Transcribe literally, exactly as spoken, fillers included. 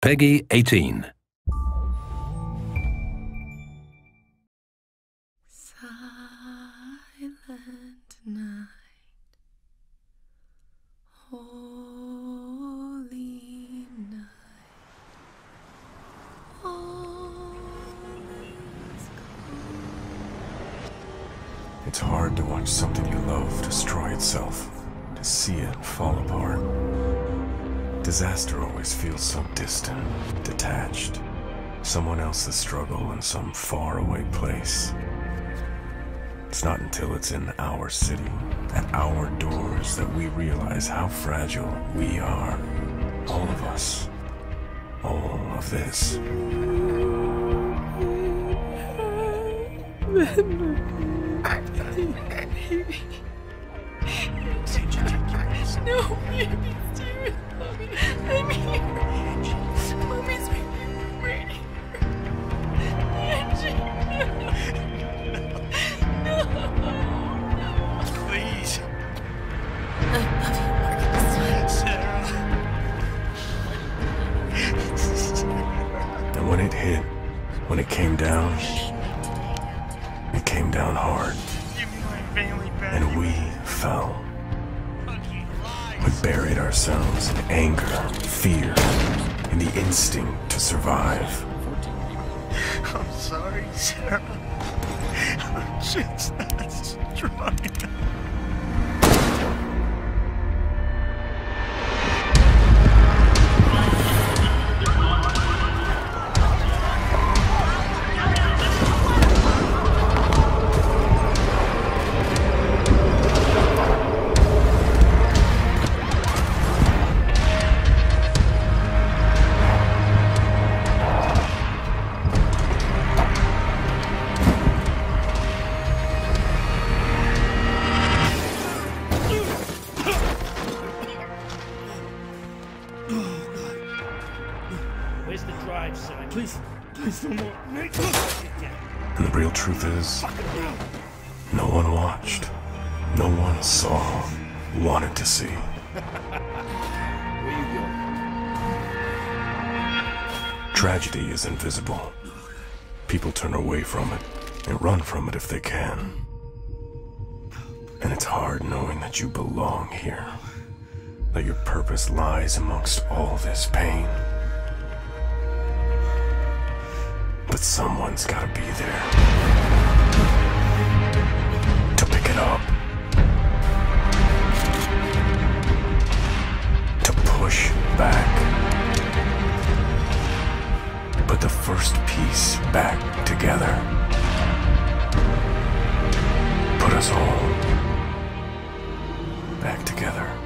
Peggy eighteen. Silent night, holy night, all is gone. It's hard to watch something you love destroy itself, to see it fall apart. Disaster always feels so distant, detached. Someone else's struggle in some faraway place. It's not until it's in our city, at our doors, that we realize how fragile we are. All of us. All of this. No, baby. I'm here. Mommy's right here. Right here. No. No. Please. I love you, Marcus. Sarah. And when it hit, when it came down, it came down hard. Give me my family back. And we fell. We buried ourselves in anger, fear, and the instinct to survive. I'm sorry, Sarah. I'm just not trying. Where's the drive, son? Please, please, no more. And the real truth is, no one watched. No one saw, wanted to see. Where you going? Tragedy is invisible. People turn away from it and run from it if they can. And it's hard knowing that you belong here. That your purpose lies amongst all this pain. But someone's gotta be there to pick it up, to push back, put the first piece back together, put us all back together.